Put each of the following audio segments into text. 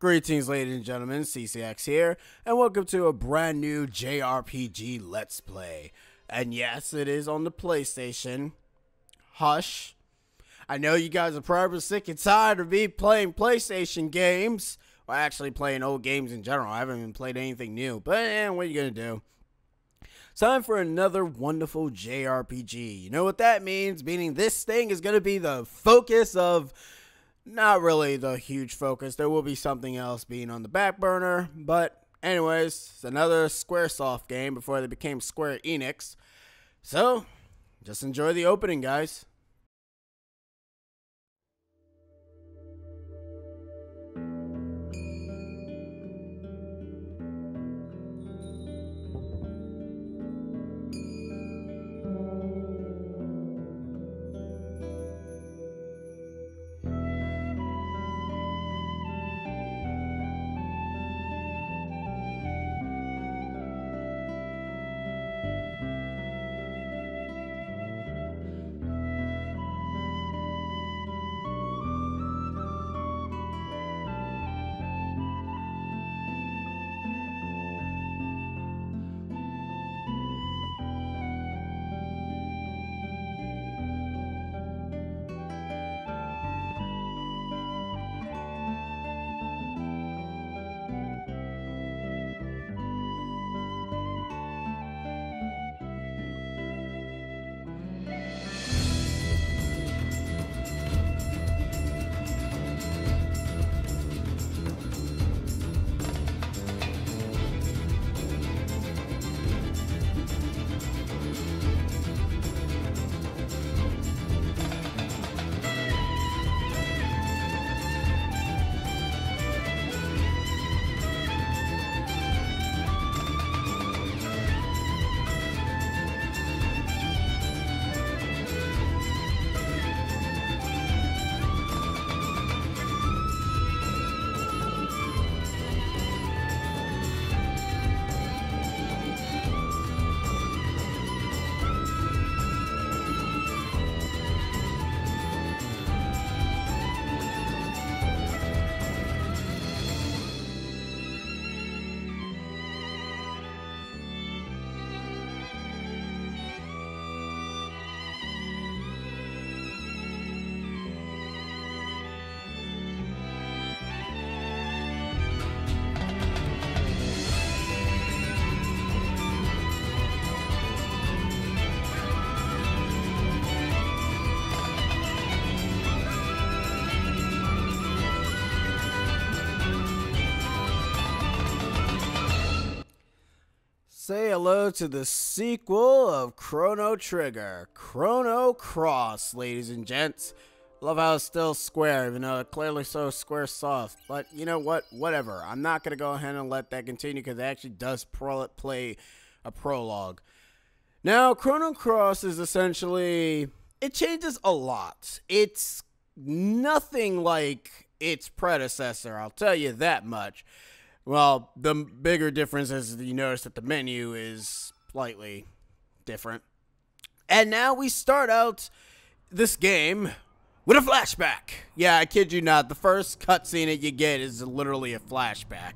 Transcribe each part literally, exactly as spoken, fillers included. Greetings, ladies and gentlemen, C C X here, and welcome to a brand new J R P G Let's Play. And yes, it is on the PlayStation. Hush. I know you guys are probably sick and tired of me playing PlayStation games. Or actually playing old games in general. I haven't even played anything new. But eh, what are you going to do? It's time for another wonderful J R P G. You know what that means? Meaning this thing is going to be the focus of... Not really the huge focus. There will be something else being on the back burner. But anyways, it's another Squaresoft game before they became Square Enix. So, just enjoy the opening, guys. Say hello to the sequel of Chrono Trigger, Chrono Cross, ladies and gents. Love how it's still Square, even though it's clearly so Squaresoft. But you know what? Whatever. I'm not going to go ahead and let that continue because it actually does pro play a prologue. Now, Chrono Cross is essentially... It changes a lot. It's nothing like its predecessor, I'll tell you that much. Well, the bigger difference is you notice that the menu is slightly different. And now we start out this game with a flashback. Yeah, I kid you not. The first cutscene that you get is literally a flashback.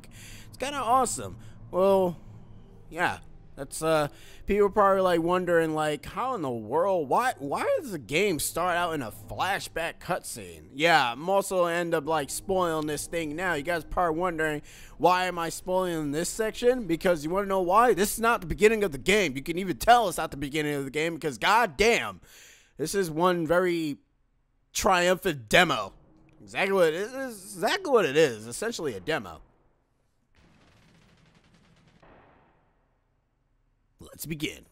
It's kind of awesome. Well, yeah. That's, uh, people are probably, like, wondering, like, how in the world, why, why does the game start out in a flashback cutscene? Yeah, I'm also end up, like, spoiling this thing now. You guys are probably wondering, why am I spoiling this section? Because you want to know why? This is not the beginning of the game. You can even tell it's not the beginning of the game because, goddamn, this is one very triumphant demo. Exactly what it is. Exactly what it is. Essentially a demo. Let's begin.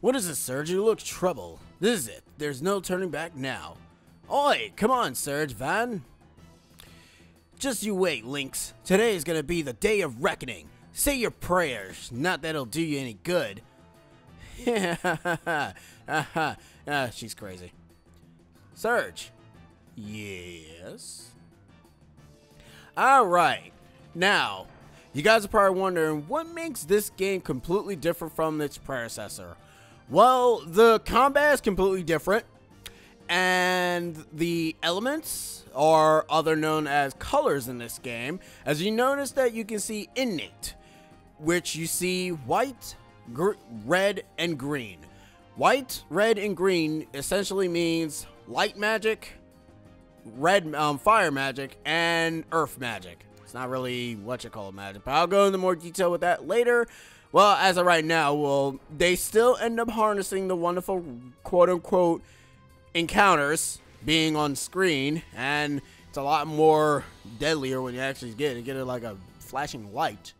What is this, Surge? You look troubled. This is it. There's no turning back now. Oi, come on, Surge Van. Just you wait, Lynx. Today is gonna be the day of reckoning. Say your prayers. Not that it'll do you any good. Ah, she's crazy. Surge. Yes. All right. Now. You guys are probably wondering, what makes this game completely different from its predecessor? Well, the combat is completely different. And the elements, or other known as colors in this game, as you notice that you can see innate, which you see white, red, and green. White, red, and green essentially means light magic, red um, fire magic, and earth magic. It's not really what you call it magic, but I'll go into more detail with that later. Well, as of right now, well, they still end up harnessing the wonderful quote-unquote encounters being on screen, and it's a lot more deadlier when you actually get it, get it like a flashing light.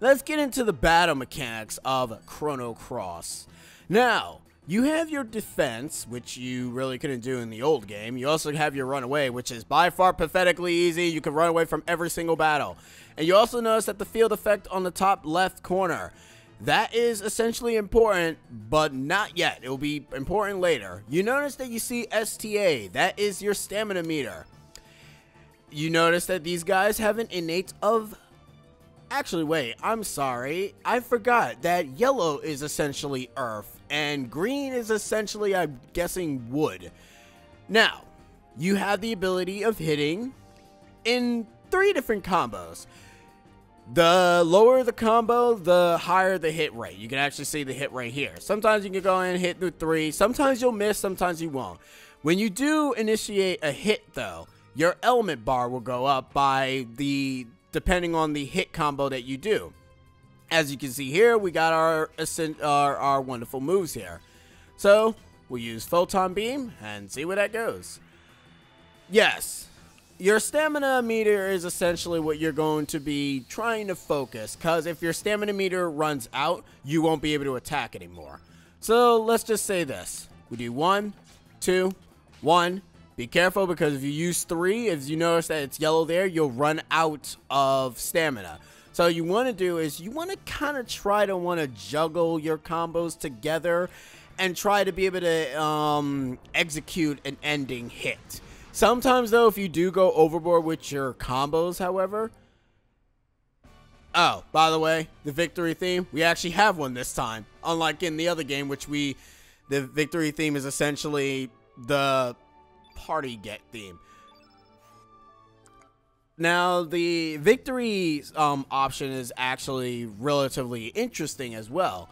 Let's get into the battle mechanics of Chrono Cross. Now, you have your defense, which you really couldn't do in the old game. You also have your runaway, which is by far pathetically easy. You can run away from every single battle. And you also notice that the field effect on the top left corner, that is essentially important, but not yet. It will be important later. You notice that you see S T A. That is your stamina meter. You notice that these guys have an innate of... Actually, wait, I'm sorry. I forgot that yellow is essentially earth. And green is essentially, I'm guessing, wood. Now, you have the ability of hitting in three different combos. The lower the combo, the higher the hit rate. You can actually see the hit rate here. Sometimes you can go in and hit through three. Sometimes you'll miss, sometimes you won't. When you do initiate a hit, though, your element bar will go up by the depending on the hit combo that you do. As you can see here, we got our, our, our wonderful moves here. So, we'll use Photon Beam and see where that goes. Yes, your stamina meter is essentially what you're going to be trying to focus, because if your stamina meter runs out, you won't be able to attack anymore. So, let's just say this. We do one, two, one. Be careful, because if you use three, if you notice that it's yellow there, you'll run out of stamina. So you want to do is you want to kind of try to want to juggle your combos together and try to be able to um, execute an ending hit. Sometimes, though, if you do go overboard with your combos, however. Oh, by the way, the victory theme, we actually have one this time. Unlike in the other game, which we, the victory theme is essentially the party get theme. Now, the victory um, option is actually relatively interesting as well.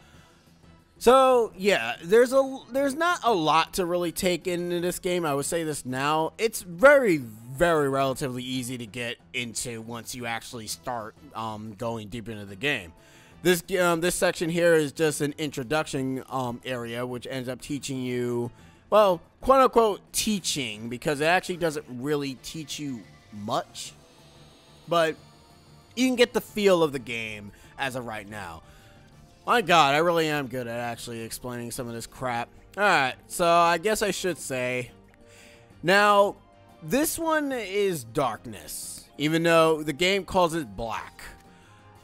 So, yeah, there's a there's not a lot to really take into this game. I would say this now. It's very, very relatively easy to get into once you actually start um, going deep into the game. This, um, this section here is just an introduction um, area, which ends up teaching you, well, quote-unquote teaching, because it actually doesn't really teach you much. But you can get the feel of the game as of right now. My God, I really am good at actually explaining some of this crap. Alright, so I guess I should say. Now, this one is darkness, even though the game calls it black.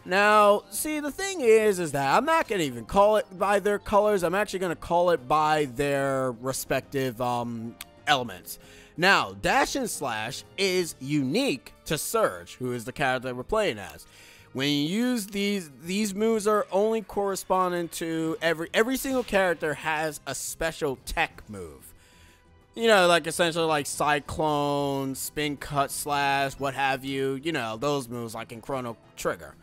Now, see, the thing is, is that I'm not going to even call it by their colors. I'm actually going to call it by their respective um, elements. Now, Dash and Slash is unique to Surge, who is the character that we're playing as. When you use these, these moves are only corresponding to every, every single character has a special tech move. You know, like essentially like Cyclone, Spin Cut Slash, what have you. You know, those moves like in Chrono Trigger.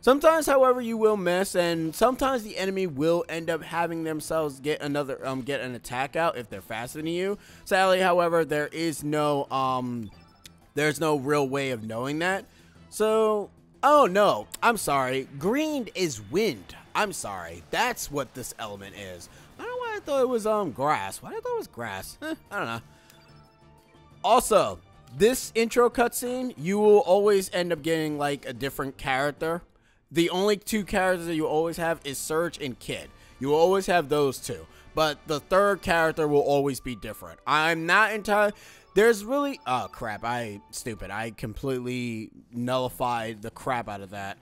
Sometimes, however, you will miss, and sometimes the enemy will end up having themselves get another um get an attack out if they're faster than you. Sadly, however, there is no um there's no real way of knowing that. So, oh no, I'm sorry. Green is wind. I'm sorry. That's what this element is. I don't know why I thought it was um grass. Why did I thought it was grass? Eh, I don't know. Also, this intro cutscene, you will always end up getting like a different character. The only two characters that you always have is Surge and Kid. You will always have those two. But the third character will always be different. I'm not entirely... There's really... Oh, crap. I... Stupid. I completely nullified the crap out of that.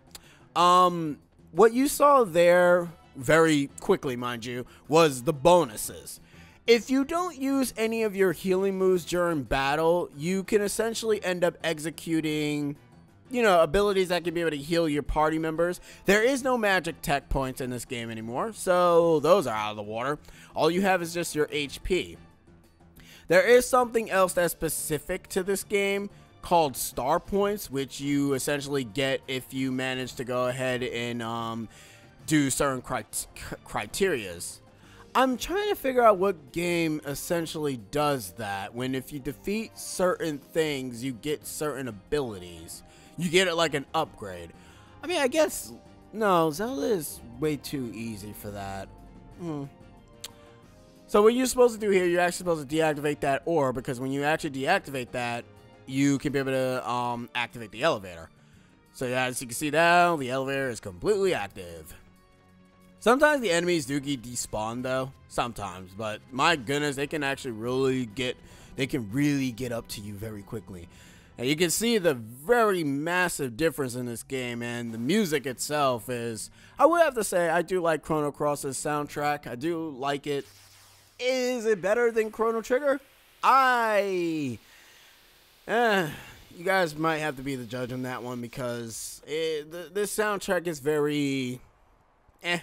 Um, what you saw there, very quickly, mind you, was the bonuses. If you don't use any of your healing moves during battle, you can essentially end up executing... you know, abilities that can be able to heal your party members. There is no magic tech points in this game anymore, so those are out of the water. All you have is just your H P. There is something else that's specific to this game called star points, which you essentially get if you manage to go ahead and um, do certain cri criterias. I'm trying to figure out what game essentially does that, when if you defeat certain things, you get certain abilities. You get it like an upgrade. I mean, I guess, no, Zelda is way too easy for that. Mm. So what you're supposed to do here, you're actually supposed to deactivate that orb, because when you actually deactivate that, you can be able to um, activate the elevator. So as you can see now, the elevator is completely active. Sometimes the enemies do get despawned though, sometimes, but my goodness, they can actually really get, they can really get up to you very quickly. And you can see the very massive difference in this game, and the music itself is, I would have to say, I do like Chrono Cross's soundtrack. I do like it. Is it better than Chrono Trigger? I, eh, you guys might have to be the judge on that one, because it, th this soundtrack is very, eh.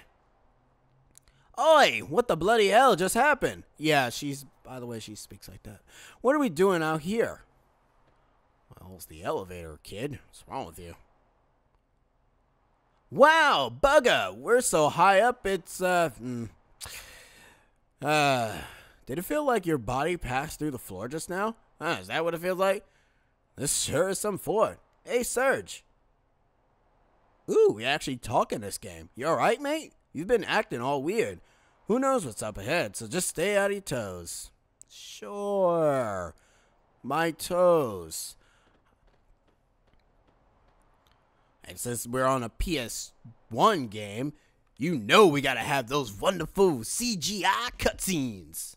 Oi, what the bloody hell just happened? Yeah, she's, by the way, she speaks like that. What are we doing out here? Well, it's the elevator, kid. What's wrong with you? Wow, bugger, we're so high up, it's, uh, mm, uh, did it feel like your body passed through the floor just now? Huh, is that what it feels like? This sure is some fort. Hey, Serge. Ooh, we actually talk in this game. You alright, mate? You've been acting all weird. Who knows what's up ahead, so just stay out of your toes. Sure. My toes. And since we're on a P S one game, you know we gotta have those wonderful C G I cutscenes.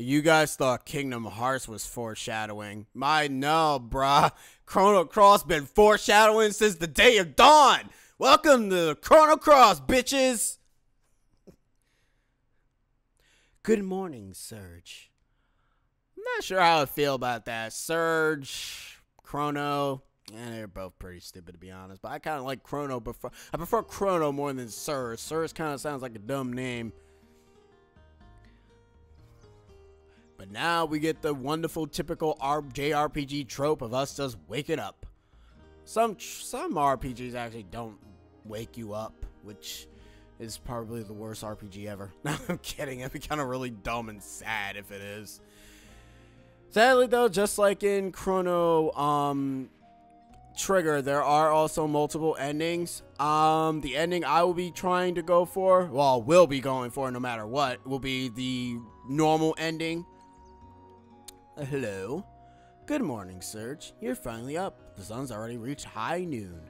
You guys thought Kingdom Hearts was foreshadowing. My no, bruh. Chrono Cross been foreshadowing since the day of dawn. Welcome to Chrono Cross, bitches. Good morning, Surge. I'm not sure how I feel about that. Surge, Chrono, and yeah, they're both pretty stupid to be honest. But I kind of like Chrono. Before I prefer Chrono more than Surge. Surge kind of sounds like a dumb name. But now we get the wonderful typical J R P G trope of us just waking up. Some some R P Gs actually don't wake you up, which is probably the worst R P G ever. No, I'm kidding. It'd be kind of really dumb and sad if it is. Sadly, though, just like in Chrono um, Trigger, there are also multiple endings. Um, the ending I will be trying to go for, well, will be going for no matter what, will be the normal ending. Hello. Good morning, Serge. You're finally up. The sun's already reached high noon.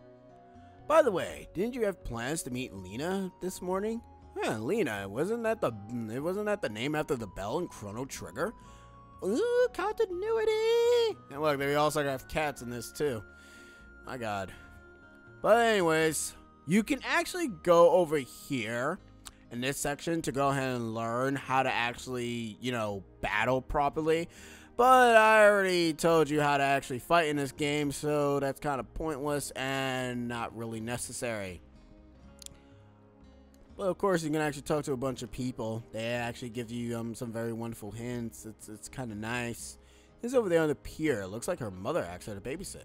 By the way, didn't you have plans to meet Lena this morning? Huh, Lena, wasn't that the it wasn't that the name after the bell in Chrono Trigger? Ooh, continuity! And look, they also have cats in this too. My God. But anyways, you can actually go over here in this section to go ahead and learn how to actually, you know, battle properly. But I already told you how to actually fight in this game, so that's kind of pointless and not really necessary. But of course, you can actually talk to a bunch of people. They actually give you um, some very wonderful hints. It's, it's kind of nice. This is over there on the pier. It looks like her mother actually had to babysit.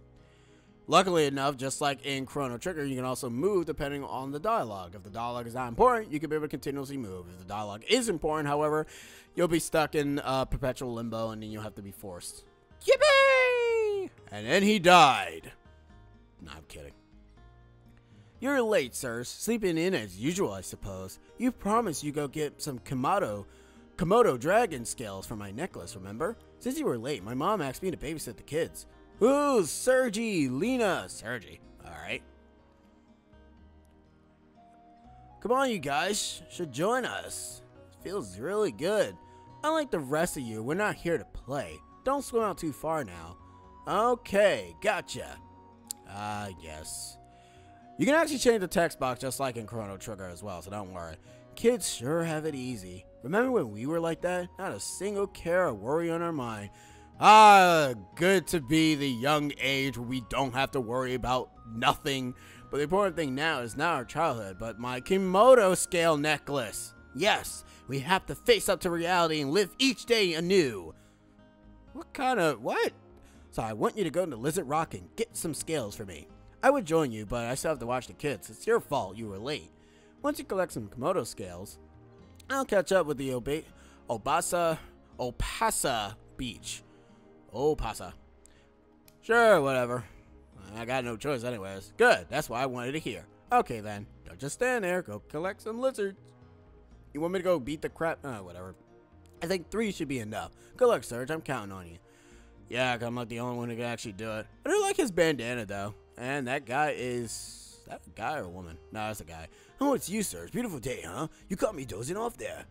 Luckily enough, just like in Chrono Trigger, you can also move depending on the dialogue. If the dialogue is not important, you can be able to continuously move. If the dialogue is important, however, you'll be stuck in uh, perpetual limbo, and then you'll have to be forced. Yippee! And then he died. No, I'm kidding. You're late, sirs. Sleeping in as usual, I suppose. You promised you'd go get some Komodo, Komodo dragon scales for my necklace, remember? Since you were late, my mom asked me to babysit the kids. Ooh, Sergi, Lena, Sergi. Alright. Come on, you guys should join us. It feels really good. Unlike the rest of you, we're not here to play. Don't swim out too far now. Okay, gotcha. Ah, uh, yes. You can actually change the text box just like in Chrono Trigger as well, so don't worry. Kids sure have it easy. Remember when we were like that? Not a single care or worry on our mind. Ah, good to be the young age where we don't have to worry about nothing. But the important thing now is not our childhood, but my Komodo scale necklace. Yes, we have to face up to reality and live each day anew. What kind of... what? So I want you to go to Lizard Rock and get some scales for me. I would join you, but I still have to watch the kids. It's your fault you were late. Once you collect some Komodo scales, I'll catch up with the Oba Opassa... Opassa Beach. Opassa. Sure, whatever. I got no choice anyways. Good, that's what I wanted to hear. Okay then, don't just stand there, go collect some lizards. You want me to go beat the crap? Oh, whatever. I think three should be enough. Good luck, Serge, I'm counting on you. Yeah, I'm not the only one who can actually do it. I do like his bandana though. And that guy is... that a guy or a woman? No, that's a guy. Oh, it's you, Serge. Beautiful day, huh? You caught me dozing off there.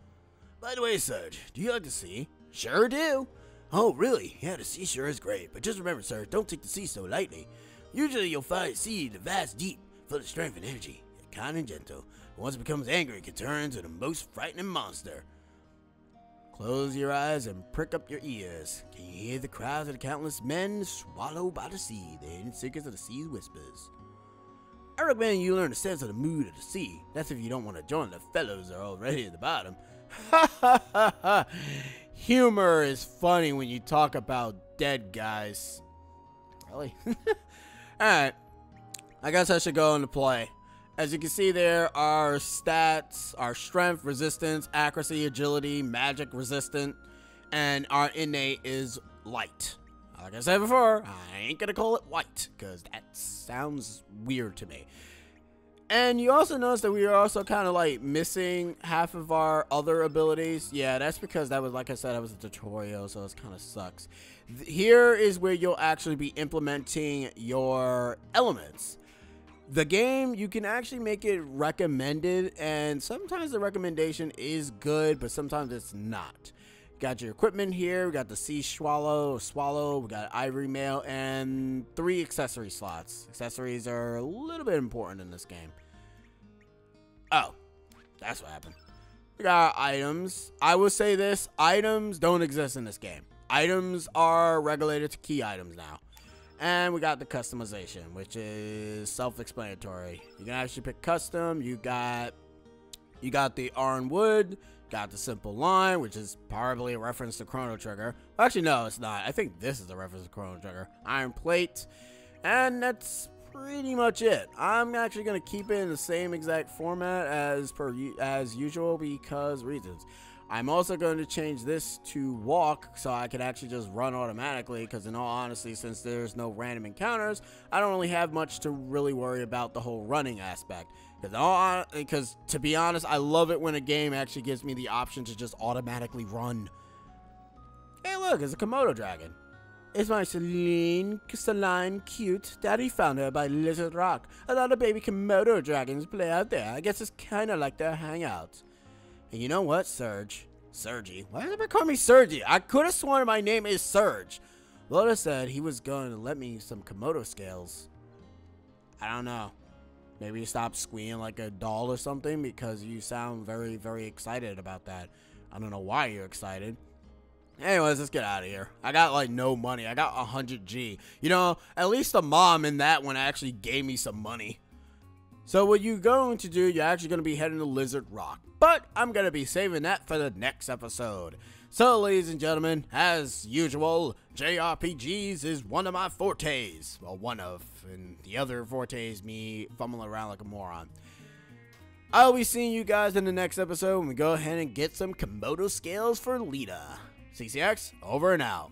By the way, Serge, do you like the sea? Sure do. Oh, really? Yeah, the sea sure is great. But just remember, Serge, don't take the sea so lightly. Usually you'll find sea in the vast deep, full of strength and energy, kind and gentle. But once it becomes angry, it can turn into the most frightening monster. Close your eyes and prick up your ears. Can you hear the cries of the countless men swallowed by the sea, the hidden secrets of the sea's whispers? I recommend you learn the sense of the mood of the sea. That's if you don't want to join the fellows that are already at the bottom. Ha ha ha ha! Humor is funny when you talk about dead guys. Really? Alright, I guess I should go into play. As you can see there, our stats, our strength, resistance, accuracy, agility, magic, resistant, and our innate is light. Like I said before, I ain't gonna call it white, because that sounds weird to me. And you also notice that we are also kind of like missing half of our other abilities. Yeah, that's because that was, like I said, that was a tutorial, so it kind of sucks. Here is where you'll actually be implementing your elements. The game, you can actually make it recommended, and sometimes the recommendation is good, but sometimes it's not. Got your equipment here, we got the sea swallow, swallow, we got ivory mail, and three accessory slots. Accessories are a little bit important in this game. Oh, that's what happened. We got our items. I will say this, items don't exist in this game. Items are regulated to key items now. And we got the customization, which is self-explanatory. You can actually pick custom, you got, you got the iron wood, got the simple line, which is probably a reference to Chrono Trigger. Actually, no, it's not. I think this is a reference to Chrono Trigger. Iron plate. And that's pretty much it. I'm actually going to keep it in the same exact format as per as usual because reasons. I'm also going to change this to walk so I can actually just run automatically because in all honesty, since there's no random encounters, I don't really have much to really worry about the whole running aspect. Because to be honest, I love it when a game actually gives me the option to just automatically run. Hey look, it's a Komodo dragon. It's my Celine, Celine cute. Daddy found her by Lizard Rock. A lot of baby Komodo dragons play out there. I guess it's kind of like their hangout. And you know what, Serge? Sergi. Why did they call me Sergi? I could have sworn my name is Serge. Loda said he was going to let me some Komodo scales. I don't know. Maybe you stop squealing like a doll or something because you sound very, very excited about that. I don't know why you're excited. Anyways, let's get out of here. I got like no money. I got one hundred G. You know, at least the mom in that one actually gave me some money. So what you're going to do, you're actually going to be heading to Lizard Rock. But I'm going to be saving that for the next episode. So ladies and gentlemen, as usual, J R P Gs is one of my fortes. Well, one of, and the other fortes me fumbling around like a moron. I'll be seeing you guys in the next episode when we go ahead and get some Komodo scales for Lita. C C X, over and out.